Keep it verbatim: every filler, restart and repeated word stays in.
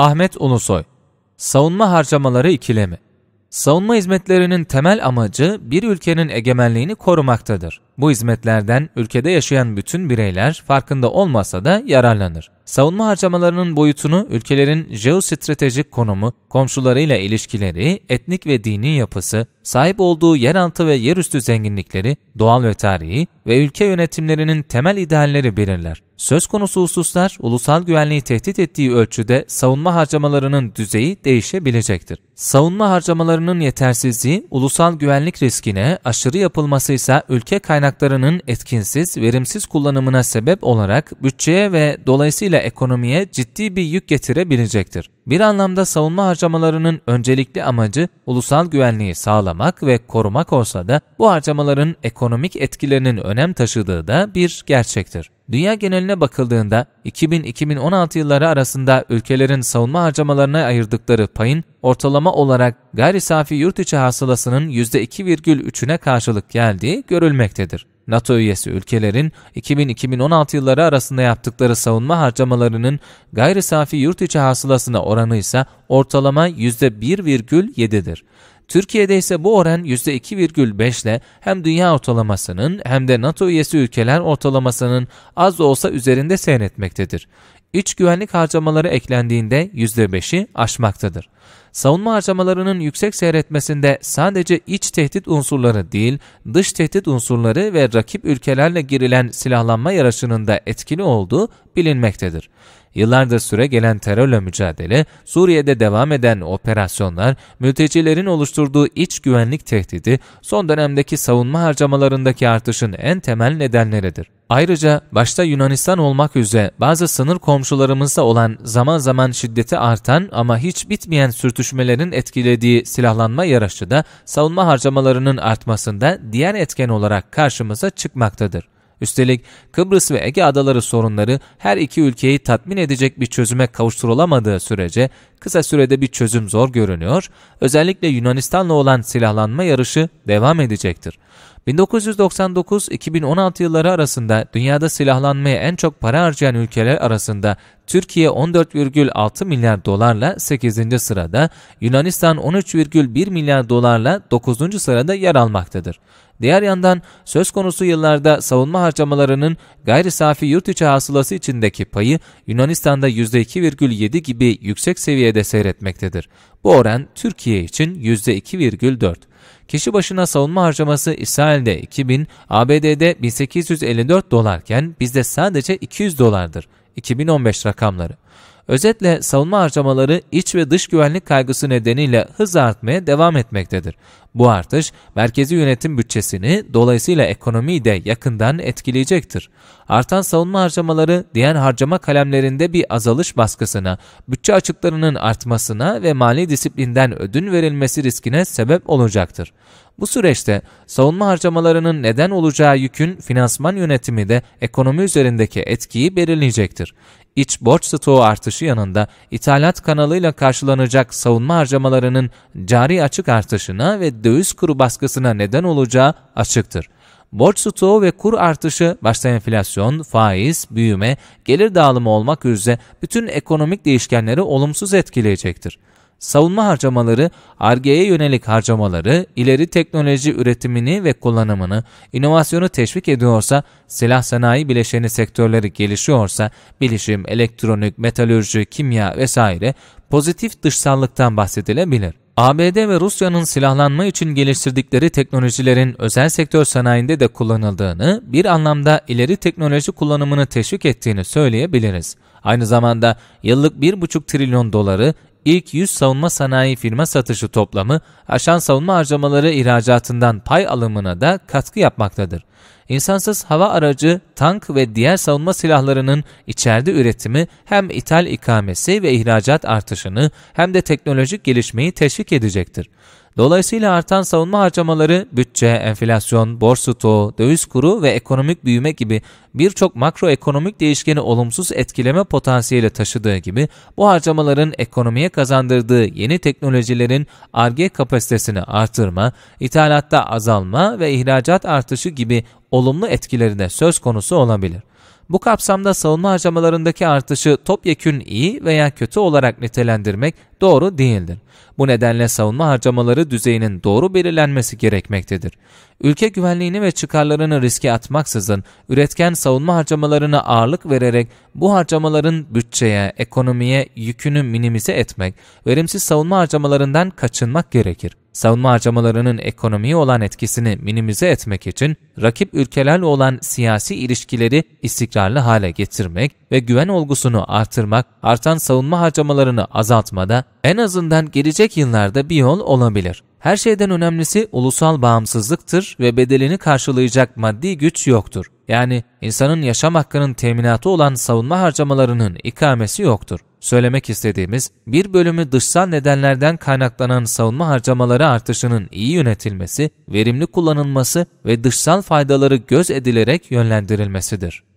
Ahmet Ulusoy, savunma harcamaları ikilemi. Savunma hizmetlerinin temel amacı bir ülkenin egemenliğini korumaktadır. Bu hizmetlerden ülkede yaşayan bütün bireyler farkında olmasa da yararlanır. Savunma harcamalarının boyutunu ülkelerin jeostratejik konumu, komşularıyla ilişkileri, etnik ve dini yapısı, sahip olduğu yeraltı ve yerüstü zenginlikleri, doğal ve tarihi ve ülke yönetimlerinin temel idealleri belirler. Söz konusu hususlar, ulusal güvenliği tehdit ettiği ölçüde savunma harcamalarının düzeyi değişebilecektir. Savunma harcamalarının yetersizliği, ulusal güvenlik riskine, aşırı yapılması ise ülke kaynaklarının etkinsiz, verimsiz kullanımına sebep olarak bütçeye ve dolayısıyla ekonomiye ciddi bir yük getirebilecektir. Bir anlamda savunma harcamalarının öncelikli amacı ulusal güvenliği sağlamak ve korumak olsa da bu harcamaların ekonomik etkilerinin önem taşıdığı da bir gerçektir. Dünya geneline bakıldığında iki bin - iki bin on altı yılları arasında ülkelerin savunma harcamalarına ayırdıkları payın ortalama olarak gayri safi yurt içi hasılasının yüzde iki virgül üçüne karşılık geldiği görülmektedir. NATO üyesi ülkelerin iki bin - iki bin on altı yılları arasında yaptıkları savunma harcamalarının gayri safi yurt içi hasılasına oranı ise ortalama yüzde bir virgül yedidir. Türkiye'de ise bu oran yüzde iki virgül beş ile hem dünya ortalamasının hem de NATO üyesi ülkeler ortalamasının az da olsa üzerinde seyretmektedir. İç güvenlik harcamaları eklendiğinde yüzde beşi aşmaktadır. Savunma harcamalarının yüksek seyretmesinde sadece iç tehdit unsurları değil, dış tehdit unsurları ve rakip ülkelerle girilen silahlanma yarışının da etkili olduğu bilinmektedir. Yıllardır süre gelen terörle mücadele, Suriye'de devam eden operasyonlar, mültecilerin oluşturduğu iç güvenlik tehdidi, son dönemdeki savunma harcamalarındaki artışın en temel nedenleridir. Ayrıca başta Yunanistan olmak üzere bazı sınır komşularımızda olan zaman zaman şiddeti artan ama hiç bitmeyen sürtüşmelerin etkilediği silahlanma yarışı da savunma harcamalarının artmasında diğer etken olarak karşımıza çıkmaktadır. Üstelik Kıbrıs ve Ege Adaları sorunları her iki ülkeyi tatmin edecek bir çözüme kavuşturulamadığı sürece kısa sürede bir çözüm zor görünüyor, özellikle Yunanistan'la olan silahlanma yarışı devam edecektir. bin dokuz yüz doksan dokuz - iki bin on altı yılları arasında dünyada silahlanmaya en çok para harcayan ülkeler arasında Türkiye on dört virgül altı milyar dolarla sekizinci sırada, Yunanistan on üç virgül bir milyar dolarla dokuzuncu sırada yer almaktadır. Diğer yandan söz konusu yıllarda savunma harcamalarının gayri safi yurt içi hasılası içindeki payı Yunanistan'da yüzde iki virgül yedi gibi yüksek seviyede seyretmektedir. Bu oran Türkiye için yüzde iki virgül dört. Kişi başına savunma harcaması İsrail'de iki bin, A B D'de bin sekiz yüz elli dört dolarken bizde sadece iki yüz dolardır. iki bin on beş rakamları. Özetle savunma harcamaları iç ve dış güvenlik kaygısı nedeniyle hızla artmaya devam etmektedir. Bu artış merkezi yönetim bütçesini, dolayısıyla ekonomiyi de yakından etkileyecektir. Artan savunma harcamaları diğer harcama kalemlerinde bir azalış baskısına, bütçe açıklarının artmasına ve mali disiplinden ödün verilmesi riskine sebep olacaktır. Bu süreçte savunma harcamalarının neden olacağı yükün finansman yönetimi de ekonomi üzerindeki etkiyi belirleyecektir. İç borç stoğu artışı yanında ithalat kanalıyla karşılanacak savunma harcamalarının cari açık artışına ve döviz kuru baskısına neden olacağı açıktır. Borç stoğu ve kur artışı başta enflasyon, faiz, büyüme, gelir dağılımı olmak üzere bütün ekonomik değişkenleri olumsuz etkileyecektir. Savunma harcamaları, Ar-Ge'ye yönelik harcamaları, ileri teknoloji üretimini ve kullanımını, inovasyonu teşvik ediyorsa, silah sanayi bileşeni sektörleri gelişiyorsa, bilişim, elektronik, metalürji, kimya vesaire pozitif dışsallıktan bahsedilebilir. A B D ve Rusya'nın silahlanma için geliştirdikleri teknolojilerin özel sektör sanayinde de kullanıldığını, bir anlamda ileri teknoloji kullanımını teşvik ettiğini söyleyebiliriz. Aynı zamanda yıllık bir buçuk trilyon doları, İlk yüz savunma sanayi firma satışı toplamı, aşan savunma harcamaları ihracatından pay alımına da katkı yapmaktadır. İnsansız hava aracı, tank ve diğer savunma silahlarının içeride üretimi hem ithal ikamesi ve ihracat artışını hem de teknolojik gelişmeyi teşvik edecektir. Dolayısıyla artan savunma harcamaları bütçe, enflasyon, borç stoğu, döviz kuru ve ekonomik büyüme gibi birçok makroekonomik değişkeni olumsuz etkileme potansiyeli taşıdığı gibi bu harcamaların ekonomiye kazandırdığı yeni teknolojilerin Ar-Ge kapasitesini artırma, ithalatta azalma ve ihracat artışı gibi olumlu etkileri de söz konusu olabilir. Bu kapsamda savunma harcamalarındaki artışı topyekün iyi veya kötü olarak nitelendirmek doğru değildir. Bu nedenle savunma harcamaları düzeyinin doğru belirlenmesi gerekmektedir. Ülke güvenliğini ve çıkarlarını riske atmaksızın üretken savunma harcamalarına ağırlık vererek bu harcamaların bütçeye, ekonomiye yükünü minimize etmek, verimsiz savunma harcamalarından kaçınmak gerekir. Savunma harcamalarının ekonomiye olan etkisini minimize etmek için rakip ülkelerle olan siyasi ilişkileri istikrarlı hale getirmek ve güven olgusunu artırmak, artan savunma harcamalarını azaltmada en azından gelecek yıllarda bir yol olabilir. Her şeyden önemlisi ulusal bağımsızlıktır ve bedelini karşılayacak maddi güç yoktur. Yani insanın yaşam hakkının teminatı olan savunma harcamalarının ikamesi yoktur. Söylemek istediğimiz, bir bölümü dışsal nedenlerden kaynaklanan savunma harcamaları artışının iyi yönetilmesi, verimli kullanılması ve dışsal faydaları göz edilerek yönlendirilmesidir.